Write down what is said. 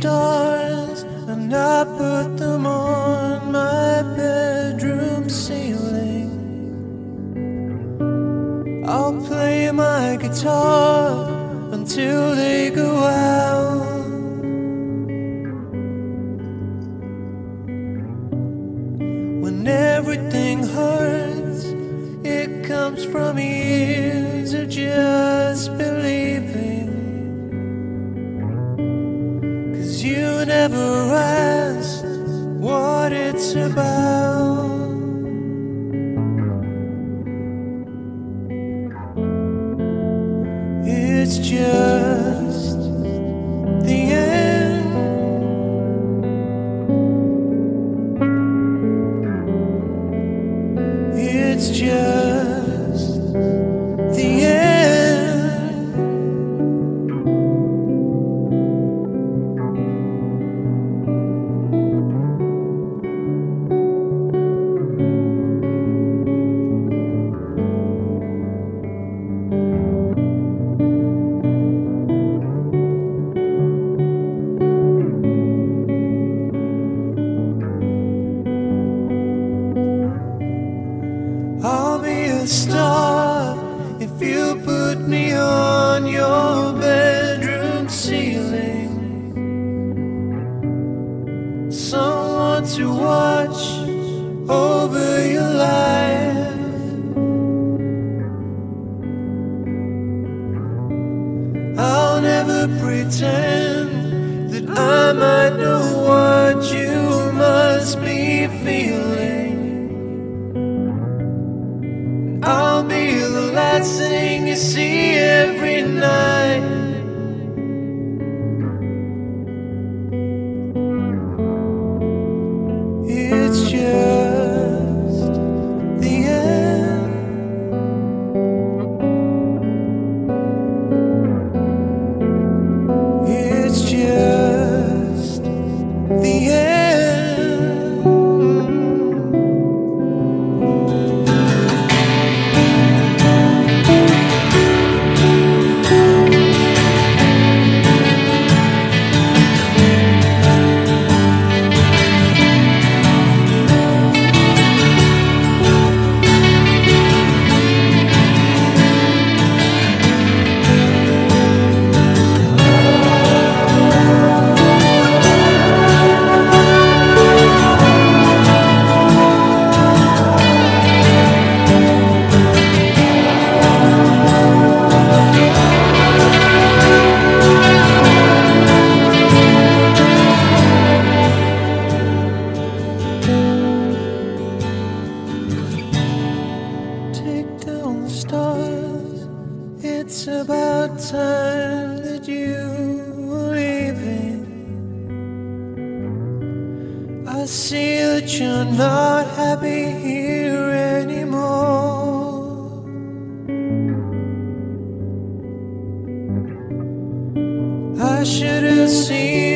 stars and I put them on my bedroom ceiling. I'll play my guitar until they go out. When everything hurts, it comes from years of just believing. You never asked what it's about. It's just the end. It's just the end. Star, if you put me on your bedroom ceiling, someone to watch over your life. I'll never pretend that I might know what you must be feeling. I'll be the last thing you see every night. It's just the end. It's just the end. It's about time that you were leaving. I see that you're not happy here anymore. I should have seen